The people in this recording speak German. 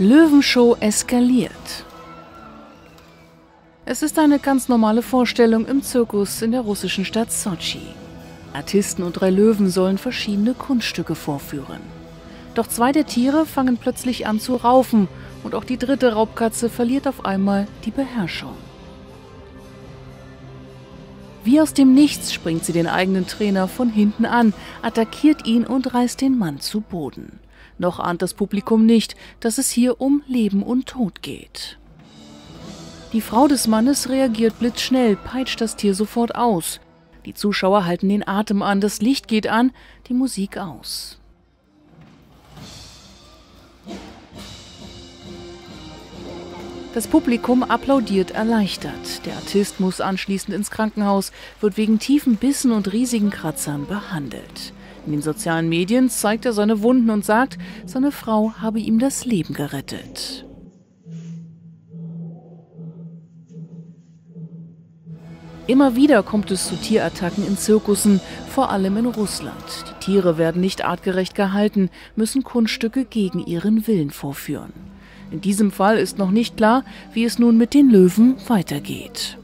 Löwenshow eskaliert. Es ist eine ganz normale Vorstellung im Zirkus in der russischen Stadt Sotschi. Artisten und 3 Löwen sollen verschiedene Kunststücke vorführen. Doch 2 der Tiere fangen plötzlich an zu raufen und auch die 3. Raubkatze verliert auf einmal die Beherrschung. Wie aus dem Nichts springt sie den eigenen Trainer von hinten an, attackiert ihn und reißt den Mann zu Boden. Noch ahnt das Publikum nicht, dass es hier um Leben und Tod geht. Die Frau des Mannes reagiert blitzschnell, peitscht das Tier sofort aus. Die Zuschauer halten den Atem an, das Licht geht an, die Musik aus. Das Publikum applaudiert erleichtert. Der Artist muss anschließend ins Krankenhaus, wird wegen tiefen Bissen und riesigen Kratzern behandelt. In den sozialen Medien zeigt er seine Wunden und sagt, seine Frau habe ihm das Leben gerettet. Immer wieder kommt es zu Tierattacken in Zirkussen, vor allem in Russland. Die Tiere werden nicht artgerecht gehalten, müssen Kunststücke gegen ihren Willen vorführen. In diesem Fall ist noch nicht klar, wie es nun mit den Löwen weitergeht.